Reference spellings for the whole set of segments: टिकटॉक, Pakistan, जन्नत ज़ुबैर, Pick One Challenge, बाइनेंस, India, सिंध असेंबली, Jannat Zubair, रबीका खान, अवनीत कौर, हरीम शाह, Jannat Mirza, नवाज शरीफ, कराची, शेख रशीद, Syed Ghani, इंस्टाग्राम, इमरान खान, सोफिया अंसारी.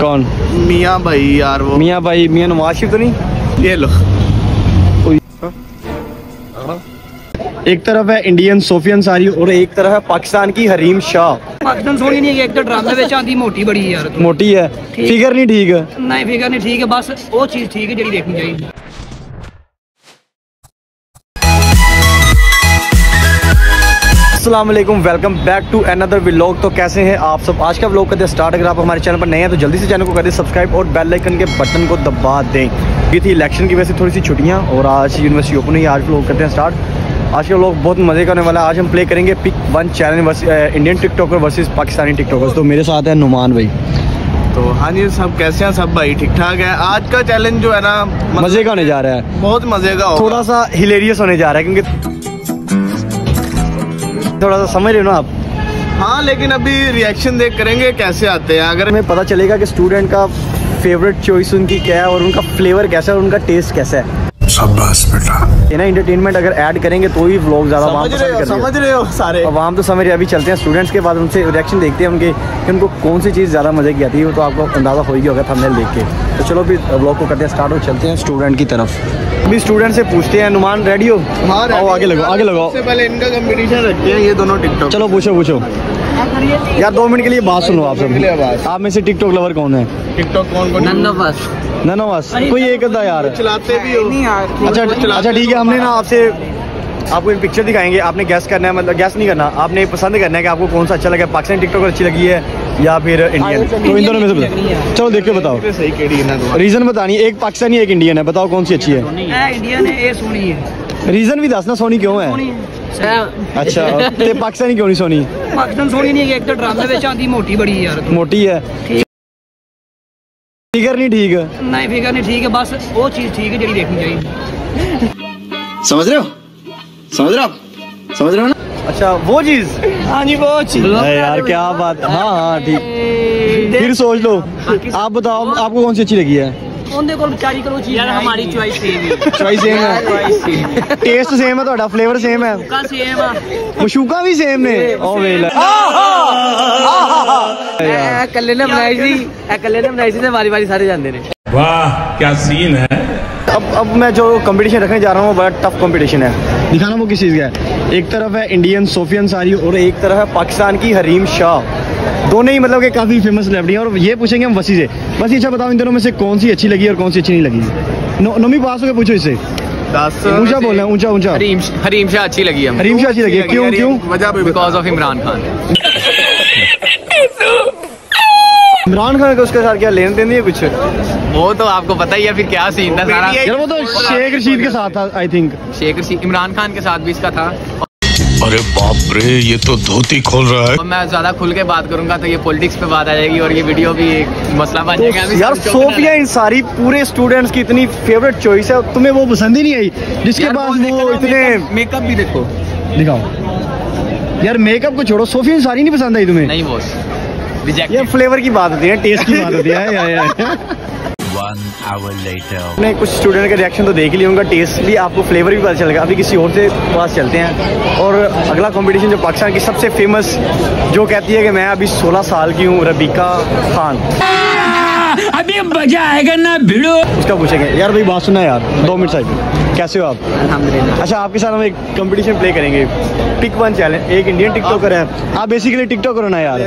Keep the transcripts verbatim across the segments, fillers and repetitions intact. कौन? मियाँ भाई यार, वो मियाँ भाई, मियाँ नवाज शरीफ तो नहीं? ये लो, एक तरफ है इंडियन सोफिया अंसारी और एक तरफ है पाकिस्तान की हरीम शाह। पाकिस्तान थोड़ी नहीं है, एक तो ड्रामे में आंधी मोटी बड़ी है यार, मोटी है, फिगर नहीं ठीक है, नहीं फिगर नहीं ठीक है, बस वो चीज़ ठीक है जो देखनी चाहिए। अस्सलाम वालेकुम, welcome back to another vlog. तो कैसे हैं आप सब? आज का व्लॉग करते स्टार्ट। अगर आप हमारे चैनल पर नए हैं तो जल्दी से चैनल को कर दें सब्सक्राइब और बेल आइकन के बटन को दबा दें। ये थी इलेक्शन की वजह से थोड़ी सी छुट्टियां और आज यूनिवर्सिटी ओपन हुई। आज व्लॉग करते हैं स्टार्ट। आज का व्लॉग बहुत मजे का होने वाला है। आज हम प्ले करेंगे pick one challenge, Indian TikToker versus Pakistani TikToker. तो मेरे साथ है नुमान भाई। तो हाँ जी, सब कैसे हैं? सब भाई ठीक ठाक है। आज का चैलेंज जो है ना, मजे का होने जा रहा है, बहुत मजे का, थोड़ा सा हिलेरियस होने जा रहा है क्योंकि थोड़ा सा समझ रहे हो ना आप। हाँ, लेकिन अभी रिएक्शन देख करेंगे कैसे आते हैं। अगर हमें पता चलेगा कि स्टूडेंट का फेवरेट चॉइस उनकी क्या है और उनका फ्लेवर कैसा है और उनका टेस्ट कैसा है। शाबाश बेटा। ये ना इंटरटेनमेंट अगर ऐड करेंगे तो ही व्लॉग ज्यादा समझ रहे हो, समझ रहे हो सारे आवाम तो समझ रहे। अभी चलते हैं स्टूडेंट्स के बाद, उनसे रिएक्शन देखते हैं उनके कि उनको कौन सी चीज़ ज़्यादा मजे की आती है। तो आपको अंदाज़ा हो गया होगा थंबनेल देख के। तो चलो भी व्लॉग को करते हैं स्टार्ट और चलते हैं स्टूडेंट की तरफ। अभी स्टूडेंट से पूछते हैं। नुमान रेडी हो? हाँ, आगे लगाओ, आगे लगाओ। सबसे पहले इनका कम्पिटिशन रखते हैं ये दोनों टिकटॉक। चलो पूछो पूछो यार, दो मिनट के लिए बात सुनो। आप सब, आप में से टिकटॉक लवर कौन है? टिकटॉक कौन कौन? None of us. None of us? कोई एक अदा यार, चलाते भी हो? नहीं यार। अच्छा अच्छा ठीक है, हमने ना आपसे, आपको एक पिक्चर दिखाएंगे, आपने गैस करना है, मतलब गैस नहीं करना, आपने पसंद करना है कि आपको कौन सा अच्छा लगा, पाकिस्तानी टिकटॉकर अच्छी लगी है या फिर इंडियन। तो इन दोनों में से बताओ, चलो देख के बताओ, रीजन बतानी। एक पाकिस्तानी एक इंडियन है, बताओ कौन सी अच्छी है। रीजन भी दसना, सोनी क्यों है? अच्छा, ते पाकिस्तानी क्यों नहीं सोनी? पाकिस्तान सोनी नहीं है, एक तो ड्रामे में आंधी मोटी बड़ी है यार, मोटी है, फिगर नहीं ठीक है, नहीं फिगर नहीं ठीक है, बस वो चीज़ ठीक है जो देखनी चाहिए। समझ रहे हो? समझ रहे हो? समझ रहे हो ना? अच्छा वो चीज़, हाँ जी वो चीज़ यार, क्या बात। हाँ हाँ ठीक, फिर सोच लो। आप बताओ आपको कौन सी अच्छी लगी है? यार हमारी चॉइस सेम है, चॉइस सेम है, टेस्ट सेम है, थोड़ा फ्लेवर सेम है, मशूका सेम है, मशूका भी सेम है। ओ वेला ए कल्ले ने बनाई सी, ए कल्ले ने बनाई सी ते वारी वारी सारे जानदे ने। वाह क्या सीन है। अब अब मैं जो कंपटीशन रखने जा रहा हूँ बड़ा टफ कंपटीशन है। दिखाना वो किस चीज़ का है। एक तरफ है इंडियन सोफिया अंसारी और एक तरफ है पाकिस्तान की हरीम शाह। दोनों ही मतलब कि काफ़ी फेमस सेलेब्रिटी हैं और ये पूछेंगे हम वसी से। बस अच्छा बताओ इन दोनों में से कौन सी अच्छी लगी और कौन सी अच्छी नहीं लगी। नो नोमी पास हो गए, पूछो इससे। ऊंचा बोलना, ऊंचा ऊंचा। हरीम हरीम शाह अच्छी लगी है। हरीम शाह अच्छी लगी, क्यों क्यों? वजह बिकॉज ऑफ इमरान खान। इमरान खान का उसके साथ क्या लेन देन है कुछ? वो तो आपको पता ही है फिर क्या सीन था सारा यार। वो तो शेख रशीद के साथ था आई थिंक, शेख रशीद इमरान खान के साथ भी इसका था। अरे बाप रे, ये तो धोती खोल रहा है। मैं ज्यादा खुल के बात करूंगा तो ये पॉलिटिक्स पे बात आ जाएगी और ये वीडियो भी एक मसला बन जाएगा। तो यार सोफिया अंसारी पूरे स्टूडेंट्स की इतनी फेवरेट चॉइस है, तुम्हें वो पसंद ही नहीं आई जिसके पास वो इतने मेकअप भी। देखो दिखाओ यार, मेकअप को छोड़ो, सोफिया अंसारी नहीं पसंद आई तुम्हें? नहीं बॉस, ये फ्लेवर की बात होती है, टेस्ट की बात होती है। मैंने कुछ स्टूडेंट का रिएक्शन तो देख लिया, उनका टेस्ट भी आपको फ्लेवर भी पता चलेगा। अभी किसी और से पास चलते हैं और अगला कंपटीशन जो पाकिस्तान की सबसे फेमस, जो कहती है कि मैं अभी सोलह साल की हूँ, रबीका खान। अभी मजा आएगा ना भिड़ो, उसका पूछेंगे। यार भाई बात सुना यार, दो मिनट साइड, कैसे हो आप? अल्हम्दुलिल्लाह। अच्छा आपके साथ हम एक कंपटीशन प्ले करेंगे, पिक वन चैलेंज। एक इंडियन टिकटॉकर है, आप बेसिकली टिकटॉकर हो ना यार,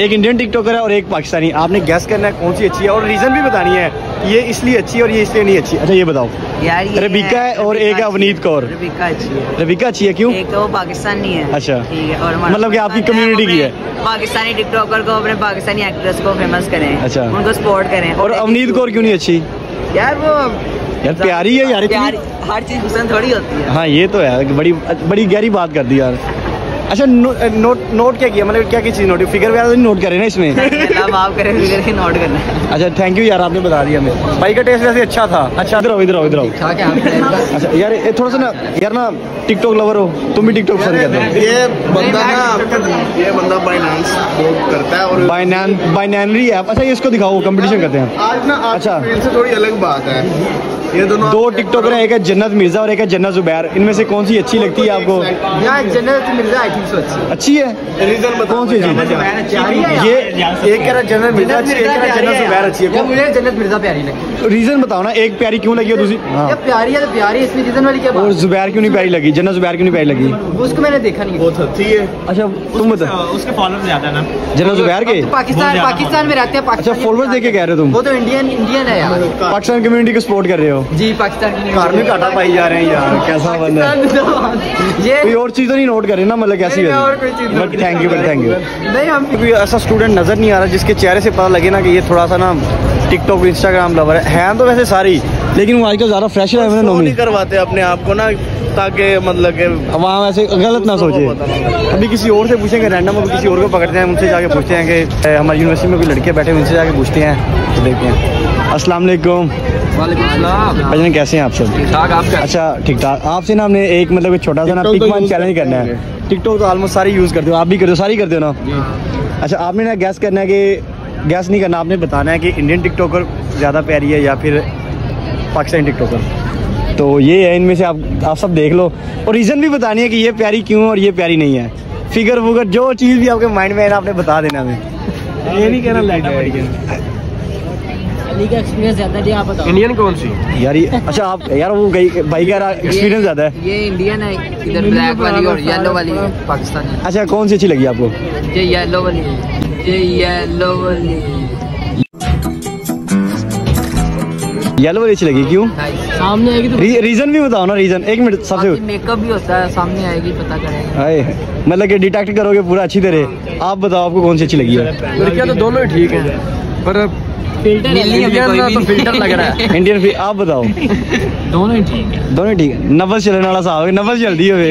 एक इंडियन टिकटॉकर है और एक पाकिस्तानी। आपने गैस करना है कौन सी अच्छी है और रीजन भी बतानी है, ये इसलिए अच्छी है और ये इसलिए नहीं अच्छी। अच्छा ये बताओ यार, रबीका है और एक है अवनीत कौर। रबीका अच्छी है। रबीका अच्छी है क्यों? एक तो वो पाकिस्तानी है। अच्छा ठीक है, और मतलब कि आपकी कम्युनिटी की है। पाकिस्तानी टिकटॉकर को, अपने पाकिस्तानी एक्ट्रेस को फेमस करें, अच्छा उनको सपोर्ट करें। और अवनीत कौर क्यों नहीं अच्छी? यार वो यार प्यारी है यार, हर चीज पसंद थोड़ी होती है। हाँ ये तो है, बड़ी बड़ी गहरी बात कर दी यार। अच्छा नो, नोट नोट क्या किया, मतलब क्या क्या चीज़ नोट? फिगर वगैरह नहीं नोट करें ना इसमें, आप करें फिगर ही नोट करना है। अच्छा थैंक यू यार, आपने बता दिया हमें। भाई का टेस्ट वैसे अच्छा था। अच्छा इधर आओ, इधर आओ, इधर आओ। अच्छा यार ये थोड़ा सा ना यार ना, टिकटॉक लवर हो तुम भी, टिकटॉक पसंद करते हो। ये बंदा ना, ये बंदा बाइनेंस करता है और बाइनेंस बाइनरी ऐप। अच्छा ये इसको दिखाओ, कंपटीशन करते हैं आज ना। अच्छा इनसे थोड़ी अलग बात है, ये दोनों दो टिकटॉकर है, एक है जन्नत मिर्जा और एक है जन्नत जुबैर। इनमें से कौन सी अच्छी लगती है आपको? जन्नत मिर्जा अच्छी है। रीजन बताओ कौन सी? ये एक रहा जन्नत मिर्जा अच्छी है, कह रहा जन्नत ज़ुबैर अच्छी है। मुझे जन्नत मिर्जा प्यारी लगी। रीजन बताओ ना, एक प्यारी क्यों लगी और दूसरी प्यारी है तो प्यारी, इसमें रीजन वाली क्या बात। और ज़ुबैर क्यों नहीं प्यारी लगी, जन्नत ज़ुबैर क्यों नहीं प्यारी लगी? उसको मैंने देखा नहीं, बहुत अच्छी है। अच्छा तुम बताओ, उसके फॉलोअर्स ज्यादा ना जन्नत ज़ुबैर के, पाकिस्तान पाकिस्तान में रहते हैं। अच्छा फॉलोअर्स देख के कह रहे हो तुम? वो तो इंडियन इंडियन है यार, पाकिस्तान कम्युनिटी को सपोर्ट कर रहे हो। जी पाकिस्तान में घाटा पाई जा रहे हैं यार, कैसा बंदा है। कोई और चीज तो नहीं नोट कर रहे ना, मतलब कैसी है? Thank you thank you. नहीं हम कोई ऐसा स्टूडेंट नजर नहीं आ रहा जिसके चेहरे से पता लगे ना कि ये थोड़ा सा ना टिकटॉक इंस्टाग्राम लवर है। हैं तो वैसे सारी, लेकिन वो आजकल ज़्यादा फ्रेश है, नहीं करवाते अपने आप को ना, ताकि मतलब कि आवाम ऐसे गलत ना सोचे। अभी किसी और से पूछेंगे, रैंडम अभी किसी और को पकड़ते हैं, उनसे जाके पूछते हैं कि हमारी यूनिवर्सिटी में कोई लड़के बैठे हैं, उनसे जाके पूछते हैं तो देखते हैं। अस्सलाम वालेकुम। भजन कैसे हैं आप सब? ठीक अच्छा ठीक ठाक। आपसे ना हमने एक मतलब छोटा सा ना पिक वन चैलेंज करना है। टिकटॉक तो ऑलमोस्ट सारी यूज़ करते हो, आप भी करते हो, सारी करते हो ना। अच्छा आपने ना गैस करना है कि गैस नहीं करना, आपने बताना है कि इंडियन टिकटॉकर ज़्यादा प्यारी है या फिर पाकिस्तानी टिकटॉकर। तो ये है, इनमें से आप आप सब देख लो और रीज़न भी बतानी है कि ये प्यारी क्यों और ये प्यारी नहीं है। फिगर वुगर जो चीज़ भी आपके माइंड में है ना, आपने बता देना हमें। ये नहीं कहना लाइट का एक्सपीरियंस ज़्यादा है, आप बताओ इंडियन कौन सी यार ये? अच्छा आप यार वो भाई कह रहा एक्सपीरियंस ज़्यादा है, ये इंडियन है, इधर ब्लैक वाली और येलो वाली पाकिस्तानी। अच्छा कौन सी अच्छी लगी आपको? ये येलो वाली, ये येलो वाली, येलो वाली अच्छी लगी। क्यों? सामने आएगी तो री, रीजन भी बताओ ना, रीजन एक मिनट सबसे। मेकअप भी होता है, सामने आएगी पता करेंगे, मतलब कि डिटेक्ट करोगे पूरा अच्छी तरह। आप बताओ आपको कौन सी अच्छी लगी है? तो दोनों ही ठीक है, पर फिल्टर इंडियन तो फिल्टर लग रहा है इंडियन। आप बताओ दोनों ही ठीक है, दोनों ही ठीक है। नफस चलने वाला साहब, नफस जल्दी होवे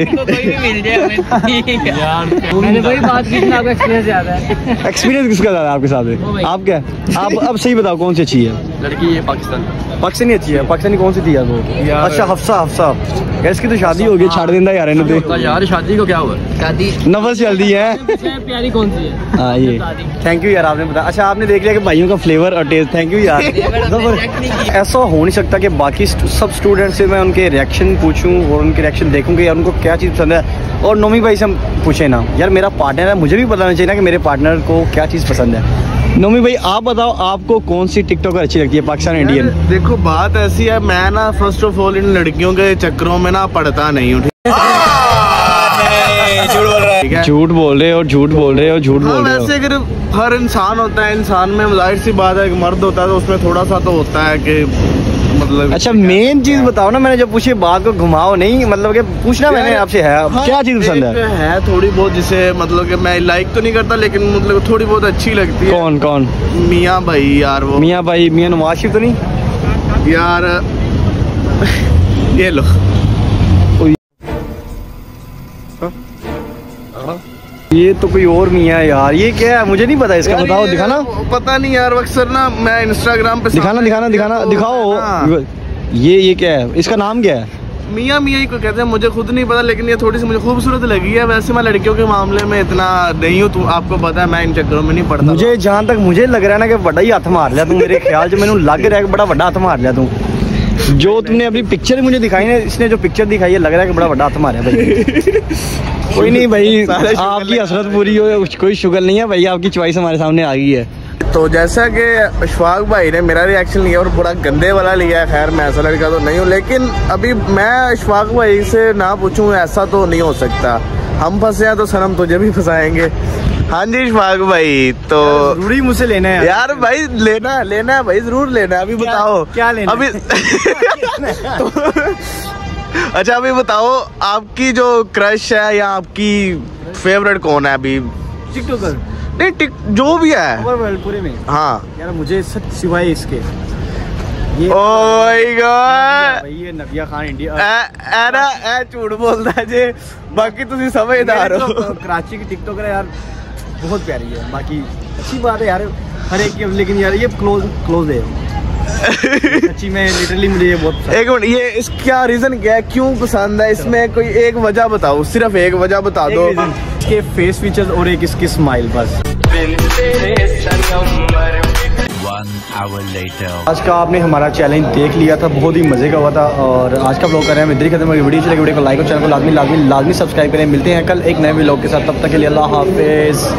एक्सपीरियंस किसका ज़्यादा आपके साथ है? आप क्या आप अब सही बताओ कौन सी अच्छी है लड़की? ये पाकिस्तानी पाकिस्तानी अच्छी है। पाकिस्तानी कौन सी थी यार वो? अच्छा हफ्सा हफ्सा, इसकी तो शादी होगी, छाड़ देता यार इन्होंने। यार शादी को क्या हुआ, शादी नफस जल्दी है। प्यारी कौन सी है? हाँ ये थैंक यू यार आपने बताया। अच्छा आपने देख लिया कि भाइयों का फ्लेवर और टेस्ट। थैंक यू यार। ऐसा हो नहीं सकता कि बाकी सब स्टूडेंट से मैं उनके रिएक्शन पूछूं और उनके रिएक्शन देखूं कि यार उनको क्या चीज़ पसंद है। और नोमी भाई से हम पूछे ना यार, मेरा पार्टनर है, मुझे भी बताना चाहिए ना कि मेरे पार्टनर को क्या चीज़ पसंद है। नोमी भाई आप बताओ आपको कौन सी टिकटॉकर अच्छी लगती है, पाकिस्तान इंडियन? देखो बात ऐसी है, मैं ना फर्स्ट ऑफ ऑल इन लड़कियों के चक्करों में ना पढ़ता नहीं हूँ। झूठ बोल रहे हो, झूठ बोल रहे हो, झूठ बोल रहे हो। वैसे अगर हर इंसान होता है, इंसान में जाहिर सी बात है एक मर्द होता है तो उसमें थोड़ा सा तो होता है कि मतलब। अच्छा मेन चीज बताओ ना, मैंने जो पूछी बात को घुमाओ नहीं, मतलब कि पूछना मैंने आपसे है हाँ, क्या चीज पसंद है? है थोड़ी बहुत जिसे मतलब कि मैं लाइक तो नहीं करता, लेकिन मतलब थोड़ी बहुत अच्छी लगती है। कौन कौन? मियाँ भाई यार, वो मियाँ भाई मियाँ नवाज शरीफ तो नहीं यार? ये लो ये तो कोई और मियाँ यार, ये क्या है मुझे नहीं पता इसका, बताओ दिखाना। पता नहीं यार, अक्सर ना मैं इंस्टाग्राम पे दिखाना दिखाना दिखाना तो दिखाओ। ये ये क्या है, इसका नाम क्या है? मियाँ मियाँ ही को कहते हैं, मुझे खुद नहीं पता, लेकिन ये थोड़ी सी मुझे खूबसूरत लगी है। वैसे मैं लड़कियों के मामले में इतना नहीं हूँ, तो आपको पता है मैं इन चक्करों में नहीं पड़ता। मुझे जहाँ तक मुझे लग रहा है ना कि बड़ा ही हाथ मार लिया तू, मेरे ख्याल से मैंने लग रहा है बड़ा बड़ा हाथ मार लिया तू। जो तुमने अपनी पिक्चर मुझे दिखाई है, इसने जो पिक्चर दिखाई है, लग रहा है कि बड़ा बड़ा हाथ मारा है भाई। कोई नहीं भाई, आपकी हसरत पूरी हो, कोई शुगर नहीं है भाई, आपकी चॉइस हमारे सामने आ गई है। तो जैसा कि अशफाक भाई ने मेरा रिएक्शन लिया और बड़ा गंदे वाला लिया है, खैर मैं ऐसा लड़का तो नहीं हूँ, लेकिन अभी मैं अशफाक भाई से ना पूछूँ ऐसा तो नहीं हो सकता। हम फंसे हैं तो सनम तुझे भी फंसाएंगे। हाँ जी अशफाक भाई, तो जरूरी मुझसे लेना है यार भाई, लेना है लेना है भाई, जरूर लेना है। अभी क्या, बताओ क्या लेना अभी तो, अच्छा अभी बताओ आपकी जो क्रश है या आपकी फेवरेट कौन है अभी? टिकटॉकर नहीं, टिक जो भी है ओवरवर्ल्ड पूरे में। हाँ यार मुझे सच सिवाय इसके ये नबिया खान इंडिया ए झूठ बोलता जे, बाकी तुम समझदार हो। कराची की टिकटॉकर है यार, बहुत प्यारी है, बाकी अच्छी बात है यार हर एक की, लेकिन यार ये क्लोज क्लोज है सच्ची में, लिटरली मुझे ये बहुत। एक मिनट, ये इसका रीजन क्या है, क्यों पसंद है? इसमें कोई एक वजह बताओ, सिर्फ एक वजह बता दो। इसके फेस फीचर्स और एक इसकी स्माइल बस। आज का आपने हमारा चैलेंज देख लिया था, बहुत ही मजे का हुआ था और आज का ब्लॉग कर रहे हैं इधर ही खत्म। वीडियो अच्छी लगी वीडियो को लाइक और चैनल को लाजमी लाजमी लाजमी सब्सक्राइब करें। मिलते हैं कल एक नए ब्लॉग के साथ, तब तक के लिए अल्लाह हाफिज़।